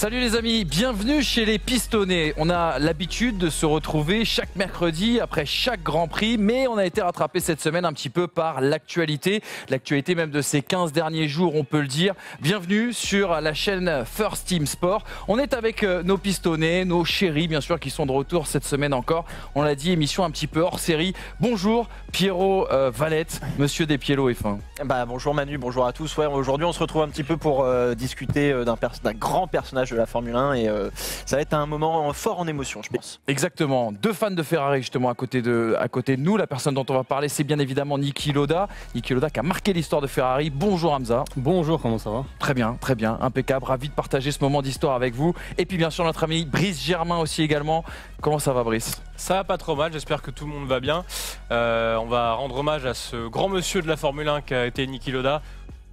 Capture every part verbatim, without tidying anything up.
Salut les amis, bienvenue chez les Pistonnés. On a l'habitude de se retrouver chaque mercredi après chaque Grand Prix, mais on a été rattrapé cette semaine un petit peu par l'actualité, l'actualité même de ces quinze derniers jours, on peut le dire. Bienvenue sur la chaîne First Team Sport. On est avec nos Pistonnés, nos chéris bien sûr qui sont de retour cette semaine encore. On l'a dit, émission un petit peu hors série. Bonjour Pierrot euh, Valette, monsieur Despiello F un. Bah, bonjour Manu, bonjour à tous. Ouais, aujourd'hui on se retrouve un petit peu pour euh, discuter d'un pers d'un grand personnage de la Formule un et euh, ça va être un moment fort en émotion, je pense. Exactement, deux fans de Ferrari justement à côté de, à côté de nous. La personne dont on va parler, c'est bien évidemment Niki Lauda. Niki Lauda qui a marqué l'histoire de Ferrari. Bonjour Hamza. Bonjour, comment ça va? Très bien, très bien, impeccable, ravi de partager ce moment d'histoire avec vous. Et puis bien sûr notre ami Brice Germain aussi également. Comment ça va Brice? Ça va pas trop mal, j'espère que tout le monde va bien. Euh, on va rendre hommage à ce grand monsieur de la Formule un qui a été Niki Lauda.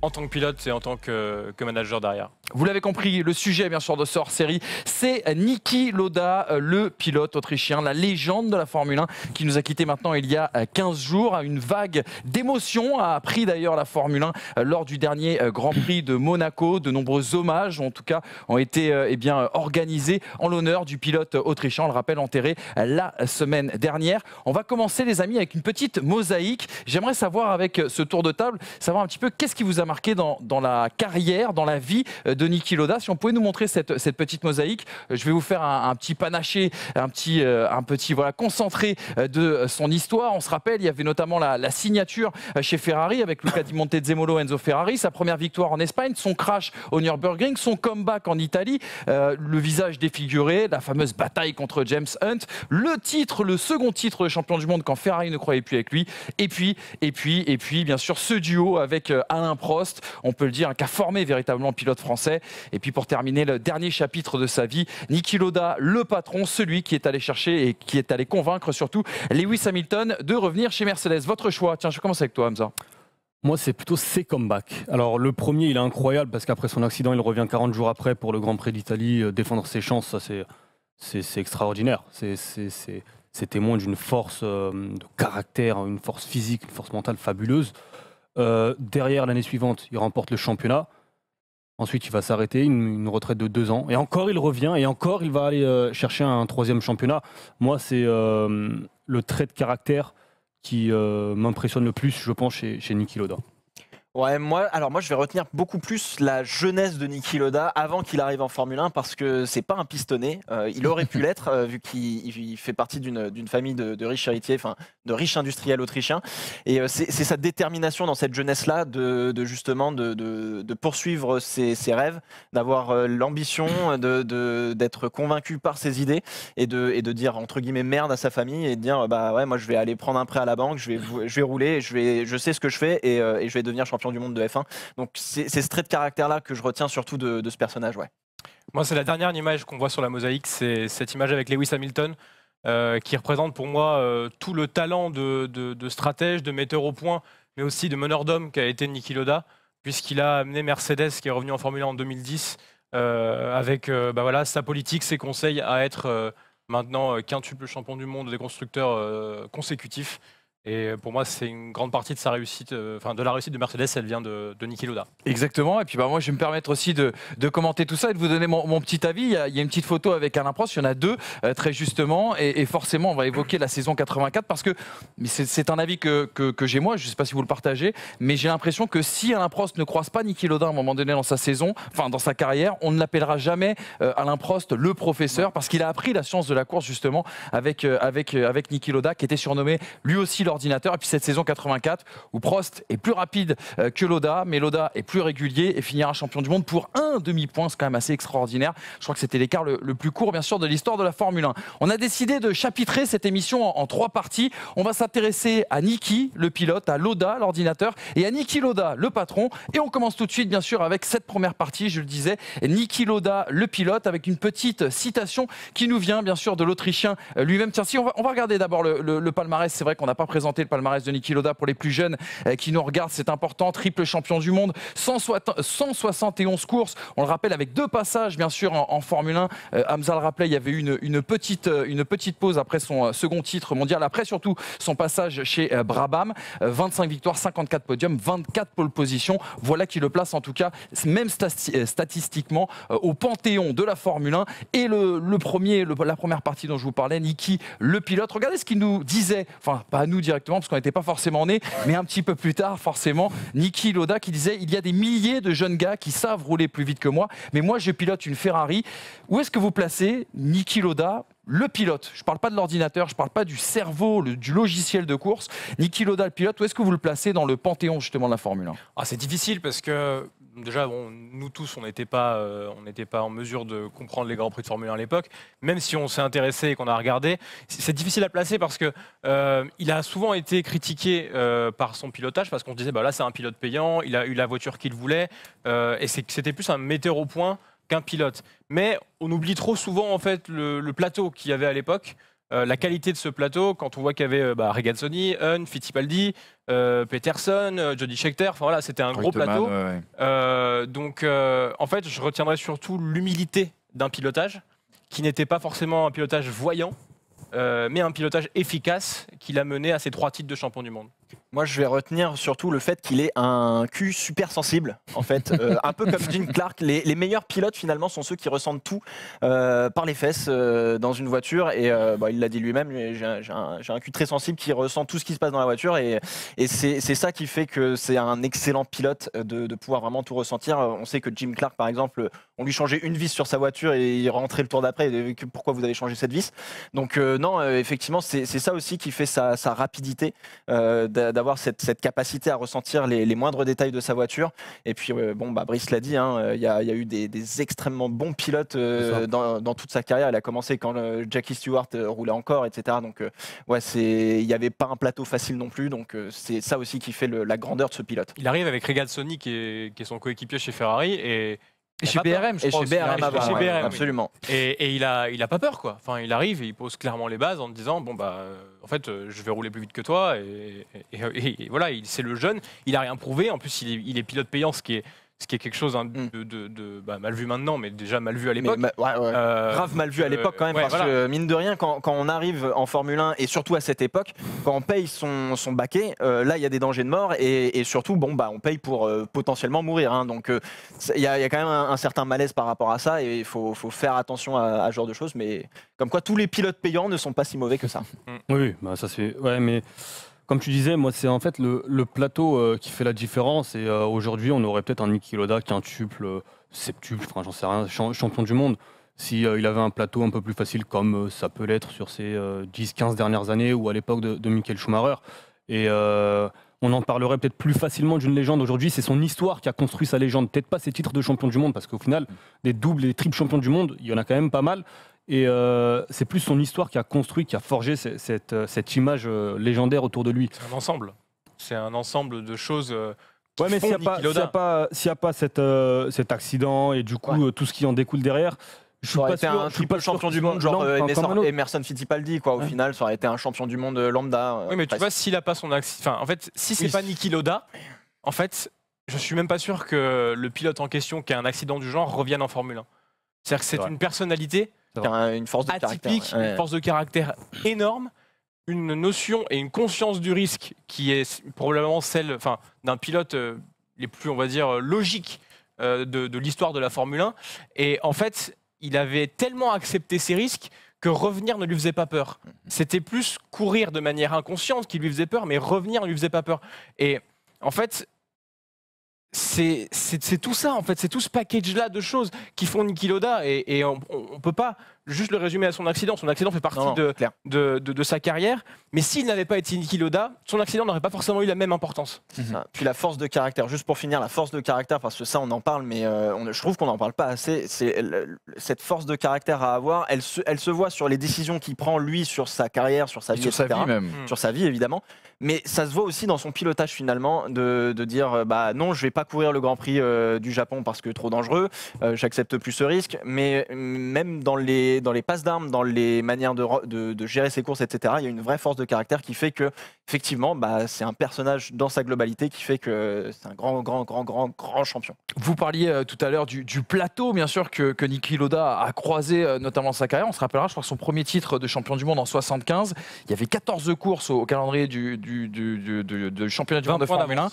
En tant que pilote et en tant que, que manager derrière. Vous l'avez compris, le sujet bien sûr de ce hors-série, c'est Niki Lauda, le pilote autrichien, la légende de la Formule un, qui nous a quittés maintenant il y a quinze jours. Une vague d'émotions a pris d'ailleurs la Formule un lors du dernier Grand Prix de Monaco. De nombreux hommages, en tout cas, ont été eh bien, organisés en l'honneur du pilote autrichien, on le rappelle, enterré la semaine dernière. On va commencer les amis avec une petite mosaïque. J'aimerais savoir avec ce tour de table, savoir un petit peu qu'est-ce qui vous a marqué dans, dans la carrière, dans la vie de Niki Lauda. Si on pouvait nous montrer cette, cette petite mosaïque, je vais vous faire un, un petit panaché, un petit, euh, un petit voilà, concentré de son histoire. On se rappelle, il y avait notamment la, la signature chez Ferrari avec Luca Di Montezemolo, Enzo Ferrari, sa première victoire en Espagne, son crash au Nürburgring, son comeback en Italie, euh, le visage défiguré, la fameuse bataille contre James Hunt, le titre, le second titre de champion du monde quand Ferrari ne croyait plus avec lui, et puis, et puis, et puis, bien sûr, ce duo avec euh, Alain Prost, on peut le dire, qu'a formé véritablement pilote français. Et puis pour terminer le dernier chapitre de sa vie, Niki Lauda, le patron, celui qui est allé chercher et qui est allé convaincre surtout Lewis Hamilton de revenir chez Mercedes. Votre choix, tiens je commence avec toi Hamza. Moi, c'est plutôt ses comebacks. Alors, le premier, il est incroyable parce qu'après son accident, il revient quarante jours après pour le Grand Prix d'Italie, défendre ses chances, ça c'est extraordinaire. C'est témoin d'une force euh, de caractère, une force physique, une force mentale fabuleuse. Euh, derrière, l'année suivante, il remporte le championnat. Ensuite, il va s'arrêter, une, une retraite de deux ans. Et encore, il revient. Et encore, il va aller euh, chercher un troisième championnat. Moi, c'est euh, le trait de caractère qui euh, m'impressionne le plus, je pense, chez, chez Niki Lauda. Ouais, moi, alors moi, je vais retenir beaucoup plus la jeunesse de Niki Lauda avant qu'il arrive en Formule un parce que c'est pas un pistonné. Euh, il aurait pu l'être euh, vu qu'il fait partie d'une famille de, de riches héritiers, enfin de riches industriels autrichiens. Et euh, c'est sa détermination dans cette jeunesse-là de, de justement de, de, de poursuivre ses, ses rêves, d'avoir euh, l'ambition, de, de, d'être convaincu par ses idées et de, et de dire entre guillemets merde à sa famille et de dire bah ouais, moi je vais aller prendre un prêt à la banque, je vais, je vais rouler, je, vais, je sais ce que je fais et, euh, et je vais devenir champion du monde de F un. Donc c'est ce trait de caractère là que je retiens surtout de, de ce personnage. Ouais. Moi c'est la dernière image qu'on voit sur la mosaïque, c'est cette image avec Lewis Hamilton euh, qui représente pour moi euh, tout le talent de, de, de stratège, de metteur au point, mais aussi de meneur d'homme qu'a été Niki Lauda, puisqu'il a amené Mercedes qui est revenu en Formule un en deux mille dix euh, avec euh, bah voilà, sa politique, ses conseils à être euh, maintenant quintuple champion du monde des constructeurs euh, consécutifs. Et pour moi, c'est une grande partie de sa réussite, euh, enfin de la réussite de Mercedes, elle vient de, de Niki Lauda. Exactement. Et puis bah, moi, je vais me permettre aussi de, de commenter tout ça et de vous donner mon, mon petit avis. Il y, a, il y a une petite photo avec Alain Prost, il y en a deux, euh, très justement. Et, et forcément, on va évoquer la saison quatre-vingt-quatre parce que c'est un avis que, que, que j'ai moi, je ne sais pas si vous le partagez, mais j'ai l'impression que si Alain Prost ne croise pas Niki Lauda à un moment donné dans sa saison, enfin dans sa carrière, on ne l'appellera jamais euh, Alain Prost le professeur parce qu'il a appris la science de la course justement avec, euh, avec, euh, avec Niki Lauda qui était surnommé lui aussi l'ordinateur. Et puis cette saison quatre-vingt-quatre où Prost est plus rapide que Lauda, mais Lauda est plus régulier et finira champion du monde pour un demi-point, c'est quand même assez extraordinaire. Je crois que c'était l'écart le, le plus court bien sûr de l'histoire de la Formule un. On a décidé de chapitrer cette émission en, en trois parties. On va s'intéresser à Niki, le pilote, à Lauda, l'ordinateur, et à Niki Lauda, le patron. Et on commence tout de suite bien sûr avec cette première partie, je le disais, Niki Lauda, le pilote, avec une petite citation qui nous vient bien sûr de l'Autrichien lui-même. Tiens, si on va, on va regarder d'abord le, le, le palmarès, c'est vrai qu'on n'a pas présenté présenter le palmarès de Niki Lauda pour les plus jeunes qui nous regardent, c'est important. Triple champion du monde, cent soixante et onze courses, on le rappelle, avec deux passages bien sûr en, en Formule un. Euh, Hamza le rappelait, il y avait eu une, une, petite, une petite pause après son second titre mondial, après surtout son passage chez Brabham. vingt-cinq victoires, cinquante-quatre podiums, vingt-quatre pole positions. Voilà qui le place en tout cas, même stati statistiquement, au panthéon de la Formule un. Et le, le premier, le, la première partie dont je vous parlais, Niki, le pilote, regardez ce qu'il nous disait, enfin pas à nous directement parce qu'on n'était pas forcément nés, mais un petit peu plus tard forcément, Niki Lauda qui disait: il y a des milliers de jeunes gars qui savent rouler plus vite que moi, mais moi je pilote une Ferrari. Où est-ce que vous placez Niki Lauda, le pilote? Je ne parle pas de l'ordinateur, je ne parle pas du cerveau, le, du logiciel de course. Niki Lauda, le pilote, où est-ce que vous le placez dans le panthéon justement de la Formule un? Ah, c'est difficile parce que déjà, bon, nous tous, on n'était pas, euh, on n'était pas en mesure de comprendre les Grands Prix de Formule un à l'époque. Même si on s'est intéressé et qu'on a regardé, c'est difficile à placer parce que euh, il a souvent été critiqué euh, par son pilotage, parce qu'on se disait bah, là c'est un pilote payant, il a eu la voiture qu'il voulait, euh, et c'était plus un metteur au point qu'un pilote. Mais on oublie trop souvent en fait le, le plateau qu'il y avait à l'époque. Euh, la qualité de ce plateau, quand on voit qu'il y avait euh, bah, Regazzoni, Hunt, Fittipaldi, euh, Peterson, euh, Jody Scheckter, enfin voilà, c'était un Reutemann, gros plateau. Ouais, ouais. Euh, donc euh, en fait, je retiendrai surtout l'humilité d'un pilotage qui n'était pas forcément un pilotage voyant, euh, mais un pilotage efficace qui l'a mené à ses trois titres de champion du monde. Moi, je vais retenir surtout le fait qu'il ait un cul super sensible, en fait. Euh, un peu comme Jim Clark. Les, les meilleurs pilotes, finalement, sont ceux qui ressentent tout euh, par les fesses euh, dans une voiture. Et euh, bah, il l'a dit lui-même, j'ai un, un, un cul très sensible qui ressent tout ce qui se passe dans la voiture. Et, et c'est ça qui fait que c'est un excellent pilote de, de pouvoir vraiment tout ressentir. On sait que Jim Clark, par exemple, on lui changeait une vis sur sa voiture et il rentrait le tour d'après. Pourquoi vous avez changé cette vis? Donc euh, non, euh, effectivement, c'est ça aussi qui fait sa, sa rapidité, euh, d'avoir cette, cette capacité à ressentir les, les moindres détails de sa voiture. Et puis, euh, bon, bah, Brice l'a dit, il hein, y, y a eu des, des extrêmement bons pilotes euh, dans, dans toute sa carrière. Il a commencé quand euh, Jackie Stewart euh, roulait encore, et cetera. Donc, euh, ouais, il n'y avait pas un plateau facile non plus. Donc, euh, c'est ça aussi qui fait le, la grandeur de ce pilote. Il arrive avec Regazzoni, qui est, qui est son coéquipier chez Ferrari, et... Et chez B R M, je crois. Et chez B R M, ouais, absolument. Oui. Et, et il a, il a pas peur, quoi. Enfin, il arrive et il pose clairement les bases en disant bon bah, en fait, je vais rouler plus vite que toi. Et, et, et, et voilà, c'est le jeune. Il a rien prouvé. En plus, il est, il est pilote payant, ce qui est, ce qui est quelque chose hein, de, de, de bah, mal vu maintenant, mais déjà mal vu à l'époque. Ouais, ouais. euh, Grave mal vu à l'époque quand même. Ouais, parce voilà. que mine de rien, quand, quand on arrive en Formule un et surtout à cette époque, quand on paye son, son baquet, euh, là il y a des dangers de mort et, et surtout bon bah on paye pour euh, potentiellement mourir. Hein, donc il y a, y a quand même un, un certain malaise par rapport à ça et il faut, faut faire attention à ce genre de choses. Mais comme quoi tous les pilotes payants ne sont pas si mauvais que ça. Oui, bah ça c'est. Ouais, mais. Comme tu disais, moi c'est en fait le, le plateau euh, qui fait la différence. Et euh, aujourd'hui, on aurait peut-être un Niki Lauda quintuple, euh, septuple, enfin j'en sais rien, cha champion du monde. Si euh, il avait un plateau un peu plus facile, comme euh, ça peut l'être sur ces euh, dix quinze dernières années ou à l'époque de, de Michael Schumacher. Et euh, on en parlerait peut-être plus facilement d'une légende aujourd'hui. C'est son histoire qui a construit sa légende. Peut-être pas ses titres de champion du monde, parce qu'au final, des doubles et des triples champions du monde, il y en a quand même pas mal. Et euh, c'est plus son histoire qui a construit, qui a forgé cette, cette, cette image légendaire autour de lui. C'est un ensemble. C'est un ensemble de choses. Qui ouais, mais s'il n'y a pas, s'il n'y a pas cette, euh, cet accident et du coup ouais. tout ce qui en découle derrière. Je suis pas été sûr, un triple champion du monde, genre euh, Emerson, Emerson Fittipaldi, quoi. Au ouais. final, ça aurait été un champion du monde lambda. Oui, mais presque. Tu vois, s'il n'a pas son accident. Enfin, en fait, si c'est oui. pas Niki Lauda, en fait, je suis même pas sûr que le pilote en question qui a un accident du genre revienne en Formule un. C'est-à-dire que c'est ouais. une personnalité. Une force de atypique, caractère. Ouais. Une force de caractère énorme, une notion et une conscience du risque qui est probablement celle enfin, d'un pilote euh, les plus, on va dire, logique euh, de, de l'histoire de la Formule un. Et en fait, il avait tellement accepté ses risques que revenir ne lui faisait pas peur. C'était plus courir de manière inconsciente qui lui faisait peur, mais revenir ne lui faisait pas peur. Et en fait... C'est tout ça en fait, c'est tout ce package-là de choses qui font Niki Lauda et, et on ne peut pas juste le résumer à son accident. Son accident fait partie non, non, de, de, de, de sa carrière, mais s'il n'avait pas été Niki Lauda, son accident n'aurait pas forcément eu la même importance. Mm-hmm. Ah, puis la force de caractère, juste pour finir, la force de caractère, parce que ça on en parle, mais euh, on, je trouve qu'on n'en parle pas assez, c'est cette force de caractère à avoir, elle se, elle se voit sur les décisions qu'il prend lui, sur sa carrière, sur sa vie, et sur sa vie même. Sur sa vie évidemment, mais ça se voit aussi dans son pilotage finalement, de, de dire bah non je vais pas courir le Grand Prix euh, du Japon parce que trop dangereux, euh, j'accepte plus ce risque, mais même dans les les, dans les passes d'armes, dans les manières de, de, de gérer ses courses, et cetera, il y a une vraie force de caractère qui fait que, effectivement, bah, c'est un personnage dans sa globalité qui fait que c'est un grand, grand, grand, grand, grand champion. Vous parliez euh, tout à l'heure du, du plateau, bien sûr, que, que Niki Lauda a croisé, euh, notamment sa carrière. On se rappellera, je crois, que son premier titre de champion du monde en soixante-quinze, il y avait quatorze courses au, au calendrier du, du, du, du, du, du championnat du monde de Formule un.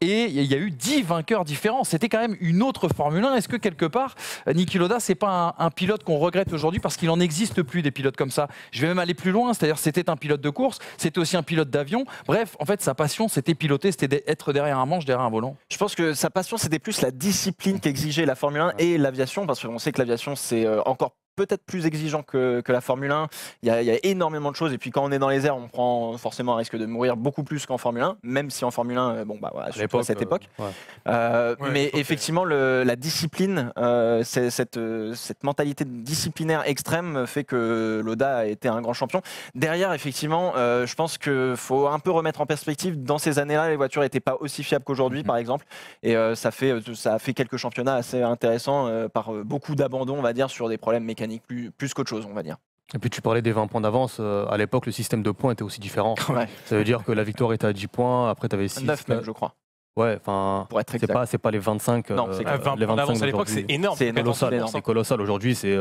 Et il y a eu dix vainqueurs différents. C'était quand même une autre Formule un. Est-ce que, quelque part, Niki Lauda, c'est pas un, un pilote qu'on regrette aujourd'hui parce qu'il n'en existe plus des pilotes comme ça? Je vais même aller plus loin, c'est-à-dire c'était un pilote de course, c'était aussi un pilote d'avion. Bref, en fait, sa passion, c'était piloter, c'était être derrière un manche, derrière un volant. Je pense que sa passion, c'était plus la discipline qu'exigeait la Formule un et l'aviation, parce qu'on sait que l'aviation, c'est encore plus... peut-être plus exigeant que, que la Formule un. Il y, a, il y a énormément de choses. Et puis quand on est dans les airs, on prend forcément un risque de mourir beaucoup plus qu'en Formule un, même si en Formule un, bon, bah, voilà, surtout à cette époque. Euh, ouais. Euh, ouais, mais effectivement, le, la discipline, euh, cette, euh, cette mentalité disciplinaire extrême fait que Lauda a été un grand champion. Derrière, effectivement, euh, je pense qu'il faut un peu remettre en perspective. Dans ces années-là, les voitures n'étaient pas aussi fiables qu'aujourd'hui, mmh. par exemple. Et euh, ça, fait, ça a fait quelques championnats assez intéressants euh, par euh, beaucoup d'abandon, on va dire, sur des problèmes mécaniques. Plus, plus qu'autre chose, on va dire. Et puis tu parlais des vingt points d'avance. Euh, à l'époque, le système de points était aussi différent. Ouais. Ça veut dire que la victoire était à dix points, après tu avais six... neuf même, je crois. Ouais, enfin, c'est pas, pas les vingt-cinq. Non, c'est euh, vingt les vingt-cinq d'avance à l'époque, c'est énorme. C'est colossal. colossal. Aujourd'hui, c'est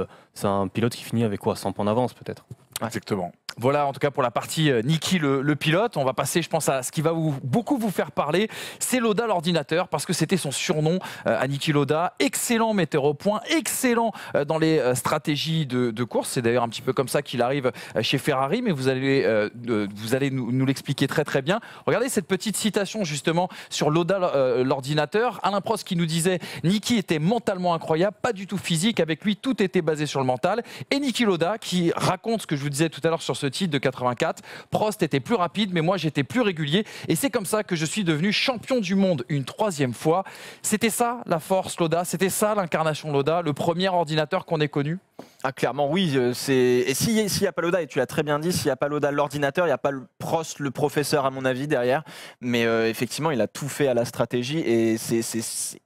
un pilote qui finit avec quoi, cent points d'avance peut-être. Ouais. Exactement. Voilà en tout cas pour la partie euh, Niki le, le pilote. On va passer, je pense, à ce qui va vous, beaucoup vous faire parler, c'est Lauda l'ordinateur, parce que c'était son surnom euh, à Niki Lauda. Excellent metteur au point, excellent euh, dans les euh, stratégies de, de course. C'est d'ailleurs un petit peu comme ça qu'il arrive euh, chez Ferrari, mais vous allez, euh, de, vous allez nous, nous l'expliquer très très bien. Regardez cette petite citation justement sur Lauda euh, l'ordinateur. Alain Prost qui nous disait Niki était mentalement incroyable, pas du tout physique, avec lui tout était basé sur le mental. Et Niki Lauda qui raconte ce que je vous disais tout à l'heure sur ce titre de quatre-vingt-quatre, Prost était plus rapide mais moi j'étais plus régulier et c'est comme ça que je suis devenu champion du monde une troisième fois. C'était ça la force Lauda, c'était ça l'incarnation Lauda, le premier ordinateur qu'on ait connu. Ah, clairement oui, et s'il n'y si a pas Lauda, et tu l'as très bien dit, s'il n'y a pas Lauda l'ordinateur, il n'y a pas le Prost le professeur à mon avis derrière, mais euh, effectivement il a tout fait à la stratégie et c'est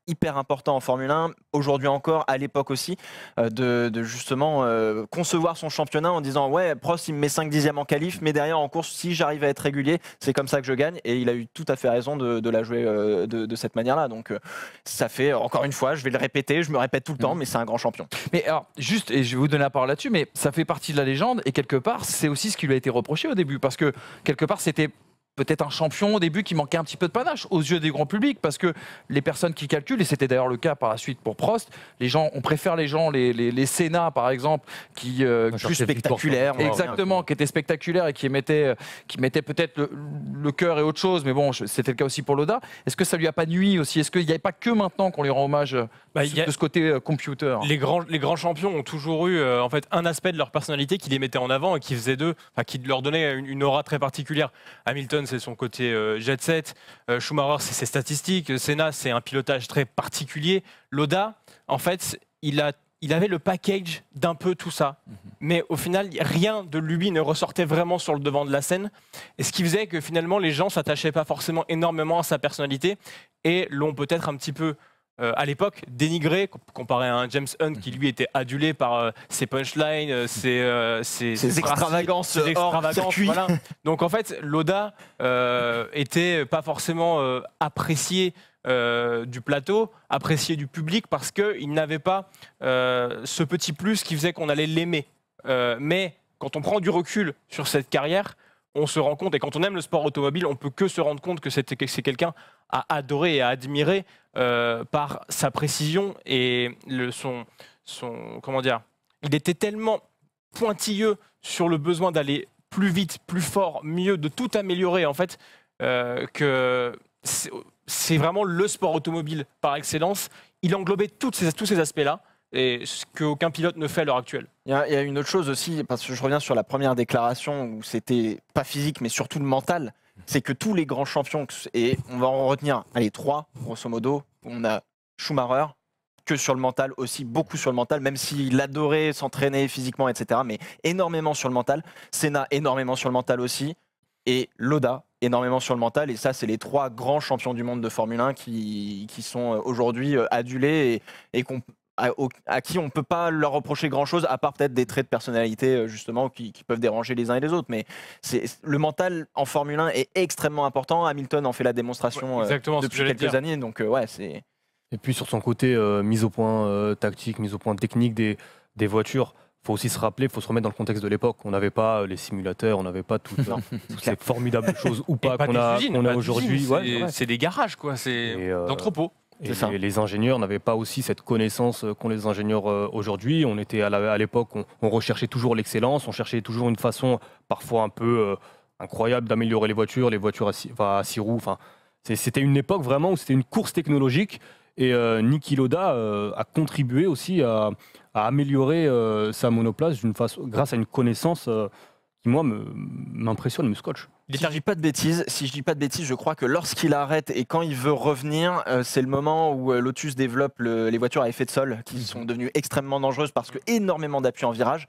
hyper important en Formule un, aujourd'hui encore, à l'époque aussi, euh, de, de justement euh, concevoir son championnat en disant ouais Prost il me met cinq dixièmes en qualif, mais derrière en course si j'arrive à être régulier, c'est comme ça que je gagne, et il a eu tout à fait raison de, de la jouer euh, de, de cette manière-là, donc euh, ça fait, encore une fois, je vais le répéter, je me répète tout le temps, mais c'est un grand champion. Mais alors, juste, et je vais vous donner la parole là-dessus, mais ça fait partie de la légende et quelque part, c'est aussi ce qui lui a été reproché au début parce que quelque part, c'était peut-être un champion au début qui manquait un petit peu de panache aux yeux des grands publics parce que les personnes qui calculent, et c'était d'ailleurs le cas par la suite pour Prost, les gens, on préfère les gens, les, les, les Senna par exemple, qui euh, plus spectaculaires, exactement, qui étaient spectaculaires et qui mettaient, qui mettaient peut-être le, le cœur et autre chose, mais bon, c'était le cas aussi pour Lauda. Est-ce que ça lui a pas nuit aussi? Est-ce qu'il n'y avait pas que maintenant qu'on lui rend hommage bah, de, a... de ce côté computer? Les grands, les grands champions ont toujours eu euh, en fait un aspect de leur personnalité qui les mettait en avant et qui faisait d'eux, enfin, qui leur donnait une, une aura très particulière. Hamilton, c'est son côté euh, jet set, euh, Schumacher c'est ses statistiques, Senna c'est un pilotage très particulier, Lauda en fait il, a, il avait le package d'un peu tout ça, mm-hmm. mais au final rien de lui ne ressortait vraiment sur le devant de la scène, et ce qui faisait que finalement les gens ne s'attachaient pas forcément énormément à sa personnalité et l'ont peut-être un petit peu Euh, à l'époque, dénigré, comparé à un James Hunt qui lui était adulé par euh, ses punchlines, euh, ses, euh, ses, ses extravagances, ses extravagances voilà. Donc en fait, Lauda euh, était pas forcément euh, apprécié euh, du plateau, apprécié du public parce qu'il n'avait pas euh, ce petit plus qui faisait qu'on allait l'aimer. Euh, mais quand on prend du recul sur cette carrière, on se rend compte, et quand on aime le sport automobile, on peut que se rendre compte que c'est quelqu'un à adorer et à admirer euh, par sa précision et le, son, son... Comment dire? Il était tellement pointilleux sur le besoin d'aller plus vite, plus fort, mieux, de tout améliorer, en fait, euh, que c'est vraiment le sport automobile par excellence. Il englobait toutes ces, tous ces aspects-là, et ce qu'aucun pilote ne fait à l'heure actuelle. Il y a, il y a une autre chose aussi, parce que je reviens sur la première déclaration où c'était pas physique mais surtout le mental, c'est que tous les grands champions, et on va en retenir allez, trois grosso modo, on a Schumacher, que sur le mental aussi, beaucoup sur le mental, même s'il adorait s'entraîner physiquement et cetera, mais énormément sur le mental, Senna énormément sur le mental aussi, et Lauda énormément sur le mental, et ça c'est les trois grands champions du monde de Formule un qui, qui sont aujourd'hui adulés et, et qu'on à, au, à qui on ne peut pas leur reprocher grand-chose, à part peut-être des traits de personnalité, justement, qui, qui peuvent déranger les uns et les autres. Mais c'est, le mental en Formule un est extrêmement important. Hamilton en fait la démonstration ouais, euh, depuis quelques dire. années. Donc, euh, ouais, c'est... Et puis, sur son côté, euh, mise au point euh, tactique, mise au point technique des, des voitures... Il faut aussi se rappeler, il faut se remettre dans le contexte de l'époque. On n'avait pas les simulateurs, on n'avait pas toutes ces formidables choses ou pas, pas qu'on a, qu'on a aujourd'hui. C'est ouais, ouais. des garages, quoi. C'est d'entrepôts. Et, euh, et les, les ingénieurs n'avaient pas aussi cette connaissance qu'ont les ingénieurs aujourd'hui. On était à l'époque, on, on recherchait toujours l'excellence, on cherchait toujours une façon parfois un peu euh, incroyable d'améliorer les voitures, les voitures à six, enfin, à six roues. Enfin, c'était une époque vraiment où c'était une course technologique. Et euh, Niki Lauda euh, a contribué aussi à, à améliorer euh, sa monoplace d'une façon, grâce à une connaissance euh, qui, moi, m'impressionne, me, me scotche. Si je dis pas de bêtises, si je dis pas de bêtises, je crois que lorsqu'il arrête et quand il veut revenir, euh, c'est le moment où euh, Lotus développe le, les voitures à effet de sol qui sont devenues extrêmement dangereuses parce que énormément d'appui en virage.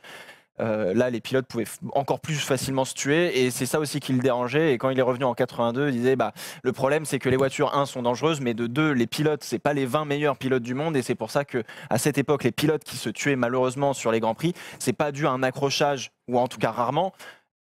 Euh, là, les pilotes pouvaient encore plus facilement se tuer et c'est ça aussi qui le dérangeait. Et quand il est revenu en quatre-vingt-deux, il disait bah, le problème c'est que les voitures, un, sont dangereuses, mais de deux, les pilotes, c'est pas les vingt meilleurs pilotes du monde. Et c'est pour ça que à cette époque, les pilotes qui se tuaient malheureusement sur les Grands Prix, c'est pas dû à un accrochage, ou en tout cas rarement,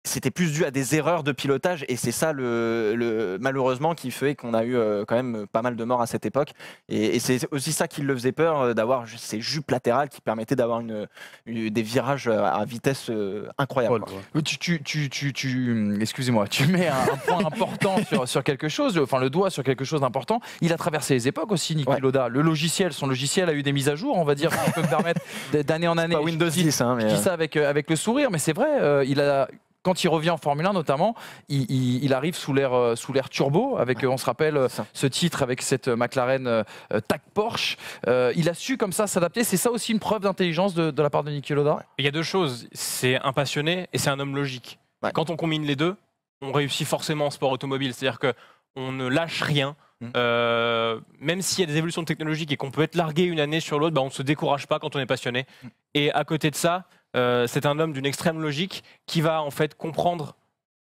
c'était plus dû à des erreurs de pilotage. Et c'est ça, le, le, malheureusement, qui fait qu'on a eu euh, quand même pas mal de morts à cette époque. Et, et c'est aussi ça qui le faisait peur, euh, d'avoir ces jupes latérales qui permettaient d'avoir une, une, des virages à vitesse euh, incroyable. Paul, tu, tu, tu, tu, tu excusez-moi, tu mets un, un point important sur, sur quelque chose, enfin le doigt sur quelque chose d'important. Il a traversé les époques aussi, Niki ouais. Lauda. Le logiciel, son logiciel a eu des mises à jour, on va dire, qui peut me permettre d'année en année. Pas Windows dix, je, hein, mais je dis ça avec, avec le sourire, mais c'est vrai, euh, il a... Quand il revient en Formule un notamment, il, il, il arrive sous l'ère euh, sous l'ère turbo, avec, on se rappelle euh, ce titre avec cette McLaren euh, TAG Porsche. Euh, il a su comme ça s'adapter, c'est ça aussi une preuve d'intelligence de, de la part de Niki Lauda. Ouais. Il y a deux choses, c'est un passionné et c'est un homme logique. Ouais. Quand on combine les deux, on réussit forcément en sport automobile, c'est-à-dire qu'on ne lâche rien. Mmh. Euh, même s'il y a des évolutions technologiques et qu'on peut être largué une année sur l'autre, bah on ne se décourage pas quand on est passionné. Mmh. Et à côté de ça... Euh, c'est un homme d'une extrême logique qui va en fait comprendre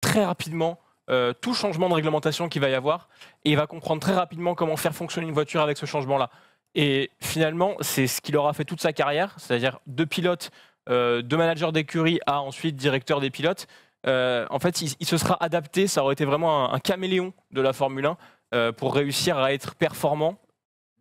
très rapidement euh, tout changement de réglementation qu'il va y avoir et il va comprendre très rapidement comment faire fonctionner une voiture avec ce changement-là. Et finalement, c'est ce qu'il aura fait toute sa carrière, c'est-à-dire de pilote, euh, de manager d'écurie à ensuite directeur des pilotes. Euh, en fait, il, il se sera adapté, ça aurait été vraiment un, un caméléon de la Formule un euh, pour réussir à être performant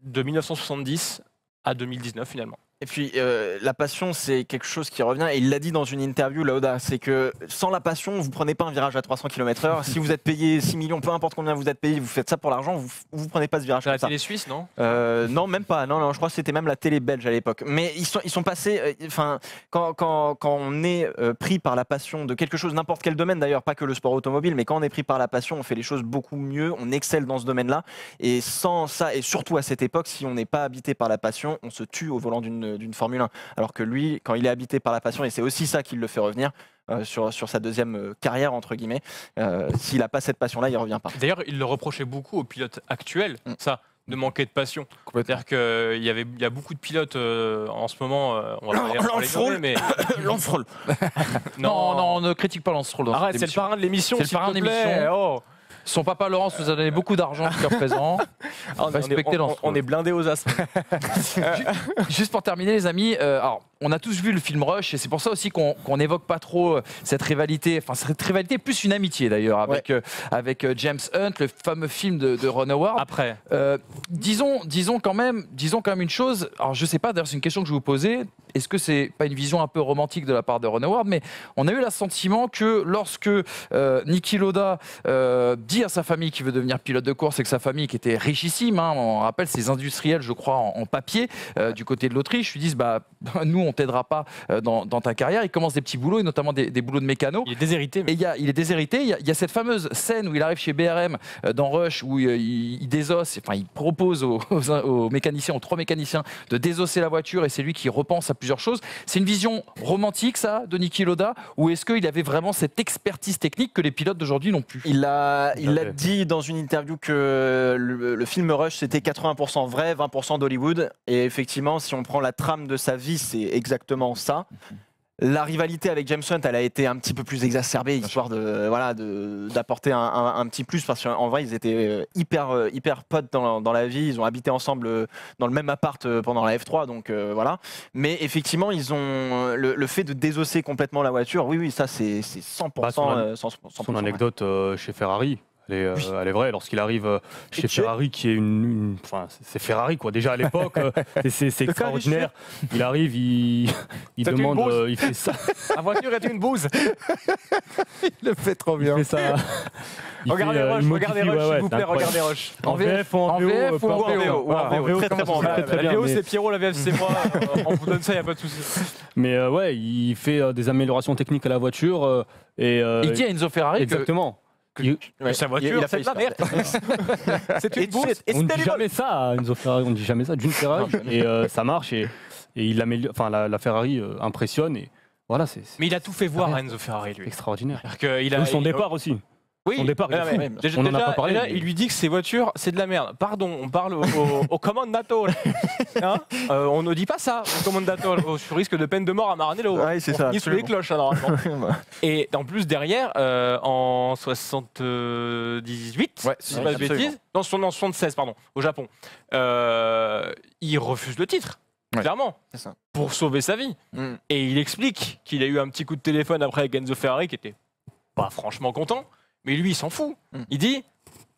de mille neuf cent soixante-dix à deux mille dix-neuf finalement. Et puis, euh, la passion, c'est quelque chose qui revient. Et il l'a dit dans une interview, Lauda, c'est que sans la passion, vous ne prenez pas un virage à trois cents kilomètres heure. Si vous êtes payé six millions, peu importe combien vous êtes payé, vous faites ça pour l'argent, vous ne prenez pas ce virage comme ça. La télé suisse, non euh, Non, même pas. Non, non, je crois que c'était même la télé belge à l'époque. Mais ils sont, ils sont passés... Enfin, euh, quand, quand, quand on est euh, pris par la passion de quelque chose, n'importe quel domaine d'ailleurs, pas que le sport automobile, mais quand on est pris par la passion, on fait les choses beaucoup mieux, on excelle dans ce domaine-là. Et sans ça, et surtout à cette époque, si on n'est pas habité par la passion, on se tue au volant d'une d'une Formule un, alors que lui, quand il est habité par la passion, et c'est aussi ça qui le fait revenir euh, sur, sur sa deuxième euh, carrière entre guillemets, euh, s'il n'a pas cette passion là il ne revient pas. D'ailleurs il le reprochait beaucoup aux pilotes actuels, mmh. ça, de manquer de passion. C'est-à-dire qu'il y, avait, il y a beaucoup de pilotes euh, en ce moment, euh, on va dire, mais Lance Stroll. non, non, non, on ne critique pas Lance Stroll. Arrête, c'est le parrain de l'émission, s'il te plaît. Oh. Son papa Laurence nous a donné beaucoup d'argent jusqu'à présent. On, on, on, on est blindé aux as. Juste pour terminer, les amis, euh, alors, on a tous vu le film Rush et c'est pour ça aussi qu'on qu'on n'évoque pas trop cette rivalité, enfin cette rivalité plus une amitié d'ailleurs avec, ouais. euh, avec James Hunt, le fameux film de, de Ron Howard. Après, euh, disons, disons quand même, disons quand même une chose. Alors je sais pas, d'ailleurs c'est une question que je vais vous poser. Est-ce que c'est pas une vision un peu romantique de la part de Ron Howard, mais on a eu le sentiment que lorsque euh, Niki Lauda euh, dit à sa famille qu'il veut devenir pilote de course et que sa famille qui était richissime, hein, on rappelle ces industriels, je crois, en, en papier euh, du côté de l'Autriche, lui disent bah nous on t'aidera pas dans, dans ta carrière. Il commence des petits boulots et notamment des, des boulots de mécano. Il est déshérité. Mais... Et y a, il est déshérité. Il y, y a cette fameuse scène où il arrive chez B R M euh, dans Rush où il, il, il désosse, enfin il propose aux, aux, aux mécaniciens, aux trois mécaniciens de désosser la voiture et c'est lui qui repense à plusieurs choses. C'est une vision romantique, ça, de Niki Lauda, ou est-ce qu'il avait vraiment cette expertise technique que les pilotes d'aujourd'hui n'ont plus? Il a, il a dit dans une interview que le, le film Rush, c'était quatre-vingts pour cent vrai, vingt pour cent d'Hollywood. Et effectivement, si on prend la trame de sa vie, c'est exactement ça. La rivalité avec James Hunt, elle a été un petit peu plus exacerbée, histoire de voilà de d'apporter un, un, un petit plus, parce qu'en vrai ils étaient hyper hyper potes dans, dans la vie, ils ont habité ensemble dans le même appart pendant la F trois, donc euh, voilà. Mais effectivement, ils ont le, le fait de désosser complètement la voiture, oui oui, ça c'est cent pour cent. Bah, son, euh, cent pour cent, son anecdote euh, chez Ferrari. Elle est, euh, oui. elle est vraie. Lorsqu'il arrive euh, chez Ferrari, qui est une, enfin, c'est Ferrari quoi. Déjà à l'époque, euh, c'est extraordinaire. Il arrive, il, il demande, euh, il fait ça. La voiture est une bouse. Il le fait trop bien. Il fait ça. Il regardez Roche, regardez Roche, s'il vous plaît, regardez Roche. En V F, en V F, ou en V O. Très très bon. La V O c'est Pierrot, la V F c'est moi. On vous donne ça, il n'y a pas de souci. Mais ouais, il fait des améliorations techniques à la voiture et. Il dit à Enzo Ferrari. Exactement. Il, ouais, sa voiture, il a fait de la merde. C'est une bourse. On ne dit jamais ça, Enzo Ferrari. On ne dit jamais ça d'une Ferrari. Et euh, ça marche et, et il améliore. Enfin, la, la Ferrari euh, impressionne et voilà. C'est. Mais il a tout fait voir à Enzo Ferrari, lui. Extraordinaire. Que il a, son il, départ oh. aussi. Oui. Son départ. Ah, mais, déjà, on en a pas parlé. Là, mais... il lui dit que ses voitures, c'est de la merde. Pardon, on parle au, au, au commandato. Hein euh, on ne dit pas ça au commandato. Sur risque de peine de mort à Maranello. Ouais, c'est ça. Il se les cloches, alors. Et en plus derrière, euh, en soixante-dix-huit, ouais, si je ne dis pas de bêtises, non, en soixante-seize, pardon, au Japon, euh, il refuse le titre. Ouais. Clairement, ça. Pour sauver sa vie. Mm. Et il explique qu'il a eu un petit coup de téléphone après avec Enzo Ferrari, qui était pas franchement content. Mais lui, il s'en fout. Mm. Il dit,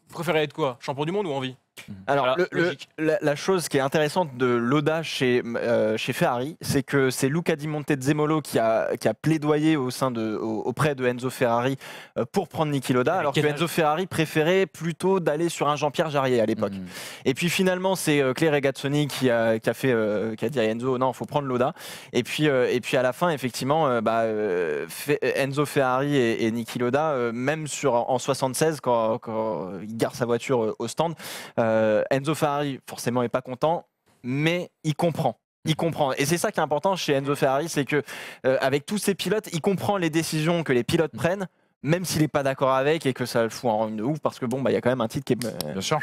vous préférez être quoi, champion du monde ou en vie? Mm. Alors, voilà, le, le, la, la chose qui est intéressante de Lauda chez, euh, chez Ferrari, c'est que c'est Luca Di Montezemolo qui a, qui a plaidoyé au sein de, au, auprès de Enzo Ferrari euh, pour prendre Niki Lauda, alors que Enzo Ferrari préférait plutôt d'aller sur un Jean-Pierre Jarrier à l'époque. Mm. Et puis finalement, c'est euh, Claire Regazzoni qui a, qui, a fait, euh, qui a dit à Enzo, non, il faut prendre Lauda. Et puis, euh, et puis à la fin, effectivement, euh, bah, euh, fait, Enzo Ferrari et, et Niki Lauda, euh, même sur, en soixante-seize, quand, quand il garde sa voiture euh, au stand, Euh, Enzo Ferrari forcément n'est pas content, mais il comprend. Il comprend. Et c'est ça qui est important chez Enzo Ferrari, c'est que euh, avec tous ses pilotes, il comprend les décisions que les pilotes prennent, même s'il n'est pas d'accord avec et que ça le fout en rhume de ouf, parce que bon, bah, y a quand même un titre qui est... Bien sûr.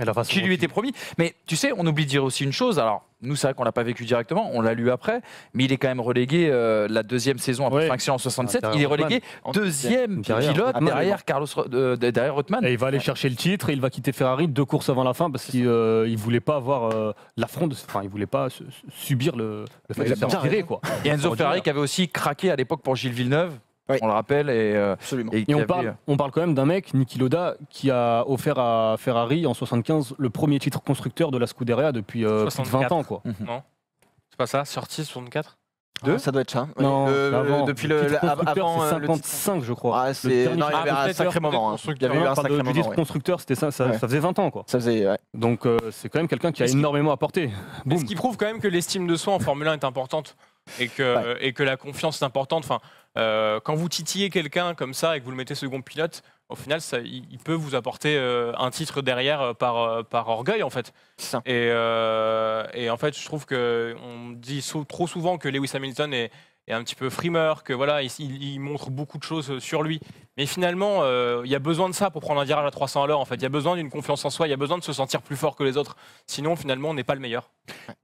Et la façon qui lui était promis. Mais tu sais, on oublie de dire aussi une chose. Alors, nous, c'est vrai qu'on l'a pas vécu directement, on l'a lu après, mais il est quand même relégué euh, la deuxième saison après Fraction ouais. en soixante-sept. Il est relégué Rotman. Deuxième derrière, pilote Rotman. Derrière Carlos, euh, derrière Reutemann. Et il va aller chercher le titre et il va quitter Ferrari deux courses avant la fin parce qu'il euh, il voulait pas avoir euh, l'affront, enfin, il voulait pas se, subir le, le fait de se retirer, quoi. Et Enzo Ferrari qui avait aussi craqué à l'époque pour Gilles Villeneuve. Oui. On le rappelle et, euh, et, et on, avait... parle, on parle quand même d'un mec, Niki Lauda, qui a offert à Ferrari en soixante-quinze le premier titre constructeur de la Scuderia depuis euh, vingt ans, quoi. Mm-hmm. Non, c'est pas ça. Sorti soixante-quatre. Ah, ça doit être ça. Non, le, avant. Depuis le, le avant cinquante-cinq, le je crois. Ah, c'est il y avait un sacré moment. Il y avait eu un sacré moment. Le titre constructeur, c'était ça. Ça, ouais. Ça faisait vingt ans, quoi. Ça faisait. Ouais. Donc euh, c'est quand même quelqu'un qui a énormément qu apporté. Mais ce qui prouve quand même que l'estime de soi en Formule un est importante et que et que la confiance est importante. Enfin. Euh, quand vous titillez quelqu'un comme ça et que vous le mettez second pilote, au final, ça, il, il peut vous apporter euh, un titre derrière euh, par, euh, par orgueil, en fait. Ça. Et, euh, et en fait, je trouve qu'on dit so trop souvent que Lewis Hamilton est, est un petit peu frimeur, que voilà, il, il montre beaucoup de choses sur lui. Mais finalement, euh, y a besoin de ça pour prendre un virage à trois cents à l'heure, en fait. Il y a besoin d'une confiance en soi, il y a besoin de se sentir plus fort que les autres. Sinon, finalement, on n'est pas le meilleur.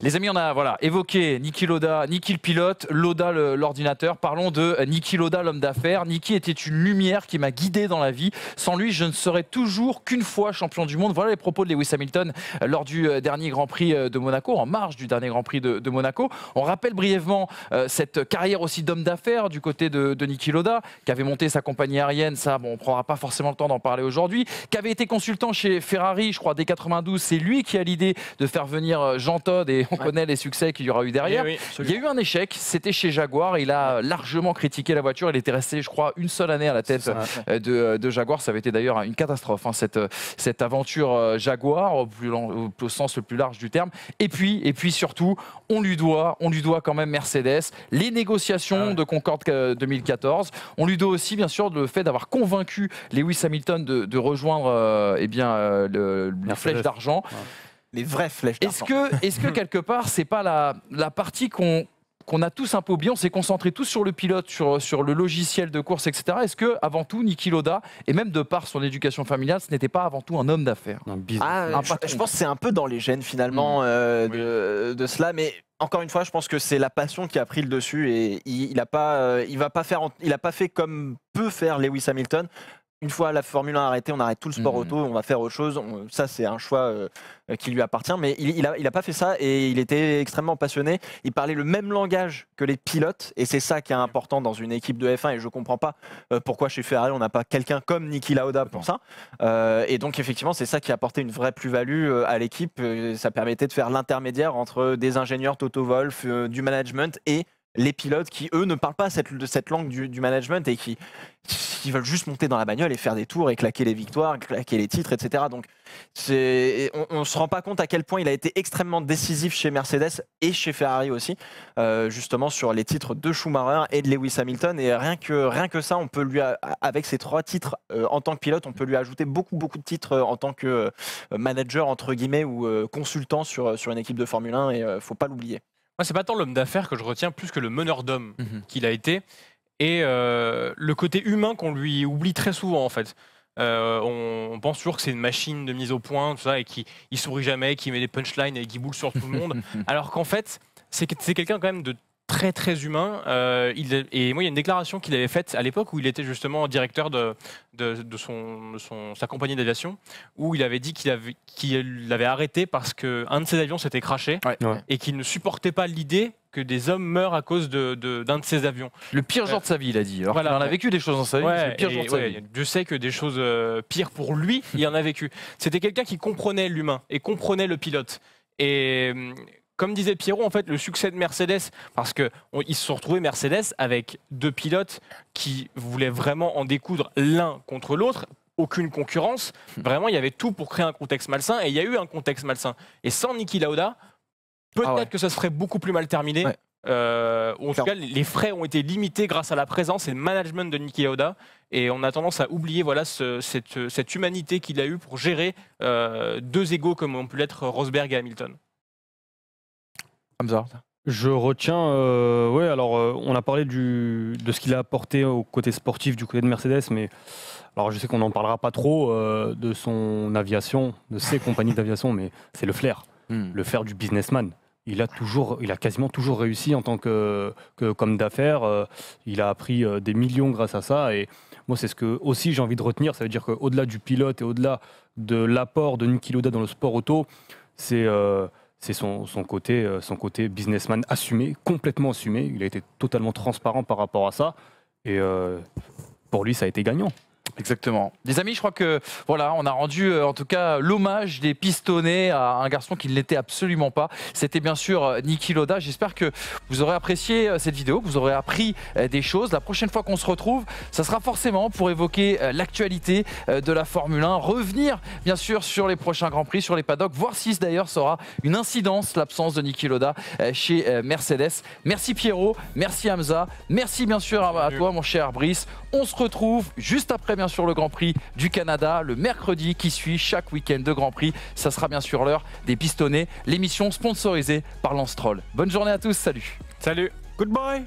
Les amis, on a voilà, évoqué Niki Lauda, Niki le pilote, Lauda l'ordinateur. Parlons de Niki Lauda, l'homme d'affaires. Niki était une lumière qui m'a guidé dans la vie. Sans lui, je ne serais toujours qu'une fois champion du monde. Voilà les propos de Lewis Hamilton lors du dernier Grand Prix de Monaco, en marge du dernier Grand Prix de, de Monaco. On rappelle brièvement euh, cette carrière aussi d'homme d'affaires du côté de, de Niki Lauda, qui avait monté sa compagnie aérienne. Ça, bon, on ne prendra pas forcément le temps d'en parler aujourd'hui. Qui avait été consultant chez Ferrari, je crois, dès quatre-vingt-douze. C'est lui qui a l'idée de faire venir Jean Todt et on ouais. connaît les succès qu'il y aura eu derrière. Oui, oui, il y a eu un échec, c'était chez Jaguar, il a largement critiqué la voiture, il était resté je crois une seule année à la tête ça, de, de Jaguar, ça avait été d'ailleurs une catastrophe hein, cette, cette aventure Jaguar au, plus long, au sens le plus large du terme. Et puis, et puis surtout, on lui doit, on lui doit quand même Mercedes, les négociations ah ouais. de Concorde deux mille quatorze, on lui doit aussi bien sûr le fait d'avoir convaincu Lewis Hamilton de, de rejoindre euh, eh bien, euh, le, la flèche d'argent. Ouais. Les vraies flèches d'argent. Est-ce que, est-ce que quelque part, c'est pas la, la partie qu'on qu'on a tous un peu oublié. On s'est concentré tous sur le pilote, sur, sur le logiciel de course, et cetera. Est-ce que, avant tout, Niki Lauda, et même de par son éducation familiale, ce n'était pas avant tout un homme d'affaires? Ah, je, je pense que c'est un peu dans les gènes, finalement, mmh. euh, de, oui. de cela, mais... Encore une fois, je pense que c'est la passion qui a pris le dessus et il n'a pas, il va pas faire, il a pas fait comme peut faire Lewis Hamilton. Une fois la Formule un arrêtée, on arrête tout le sport mmh. auto, on va faire autre chose. On, ça, c'est un choix euh, qui lui appartient. Mais il n'a il il pas fait ça et il était extrêmement passionné. Il parlait le même langage que les pilotes et c'est ça qui est important dans une équipe de F un. Et je ne comprends pas euh, pourquoi chez Ferrari, on n'a pas quelqu'un comme Niki Lauda pour ça. Euh, et donc, effectivement, c'est ça qui a apporté une vraie plus-value euh, à l'équipe. Euh, ça permettait de faire l'intermédiaire entre des ingénieurs Toto Wolff, euh, du management et... les pilotes qui, eux, ne parlent pas cette, cette langue du, du management et qui, qui veulent juste monter dans la bagnole et faire des tours et claquer les victoires, claquer les titres, et cetera. Donc, on ne se rend pas compte à quel point il a été extrêmement décisif chez Mercedes et chez Ferrari aussi, euh, justement sur les titres de Schumacher et de Lewis Hamilton. Et rien que, rien que ça, on peut lui, avec ces trois titres euh, en tant que pilote, on peut lui ajouter beaucoup, beaucoup de titres euh, en tant que euh, manager, entre guillemets, ou euh, consultant sur, sur une équipe de Formule un et il euh, ne faut pas l'oublier. C'est pas tant l'homme d'affaires que je retiens, plus que le meneur d'hommes mmh. qu'il a été. Et euh, le côté humain qu'on lui oublie très souvent, en fait. Euh, on, on pense toujours que c'est une machine de mise au point, tout ça, et qu'il sourit jamais, qu'il met des punchlines et qu'il boule sur tout le monde. Alors qu'en fait, c'est quelqu'un quand même de très très humain. Euh, il, et moi, il y a une déclaration qu'il avait faite à l'époque où il était justement directeur de, de, de, son, de son, sa compagnie d'aviation, où il avait dit qu'il avait, qu'il l'avait arrêté parce qu'un de ses avions s'était crashé ouais. ouais. et qu'il ne supportait pas l'idée que des hommes meurent à cause d'un de, de, de ses avions. Le pire jour de sa vie, il a dit. Alors voilà. Il en a vécu des choses dans sa vie, ouais, c'est le pire jour de sa ouais, vie. Je sais que des choses euh, pires pour lui, il en a vécu. C'était quelqu'un qui comprenait l'humain et comprenait le pilote. Et... comme disait Pierrot, en fait, le succès de Mercedes, parce qu'ils se sont retrouvés Mercedes avec deux pilotes qui voulaient vraiment en découdre l'un contre l'autre, aucune concurrence. Vraiment, il y avait tout pour créer un contexte malsain, et il y a eu un contexte malsain. Et sans Niki Lauda, peut-être ah ouais. que ça serait beaucoup plus mal terminé. Ouais. Euh, en tout cas, les frais ont été limités grâce à la présence et le management de Niki Lauda. Et on a tendance à oublier voilà, ce, cette, cette humanité qu'il a eue pour gérer euh, deux égaux comme ont pu l'être Rosberg et Hamilton. Je retiens, euh, ouais, alors euh, on a parlé du, de ce qu'il a apporté au côté sportif du côté de Mercedes, mais alors je sais qu'on n'en parlera pas trop euh, de son aviation, de ses compagnies d'aviation, mais c'est le flair, mm. le flair du businessman. Il a toujours, il a quasiment toujours réussi en tant que, que comme d'affaires. Euh, il a appris des millions grâce à ça. Et moi, c'est ce que aussi j'ai envie de retenir. Ça veut dire qu'au-delà du pilote et au-delà de l'apport de Niki Lauda dans le sport auto, c'est euh, c'est son, son, côté, son côté businessman assumé, complètement assumé. Il a été totalement transparent par rapport à ça. Et euh, pour lui, ça a été gagnant. Exactement. Les amis, je crois que voilà, on a rendu euh, en tout cas l'hommage des Pistonnés à un garçon qui ne l'était absolument pas. C'était bien sûr euh, Niki Lauda. J'espère que vous aurez apprécié euh, cette vidéo, que vous aurez appris euh, des choses. La prochaine fois qu'on se retrouve, ça sera forcément pour évoquer euh, l'actualité euh, de la Formule un, revenir bien sûr sur les prochains Grands Prix, sur les paddocks, voir si d'ailleurs ça aura une incidence, l'absence de Niki Lauda euh, chez euh, Mercedes. Merci Pierrot, merci Hamza, merci bien sûr à, à toi mon cher Brice. On se retrouve juste après bien sûr le Grand Prix du Canada, le mercredi qui suit chaque week-end de Grand Prix. Ça sera bien sûr l'heure des Pistonnés, l'émission sponsorisée par Lance Troll. Bonne journée à tous, salut. Salut. Goodbye.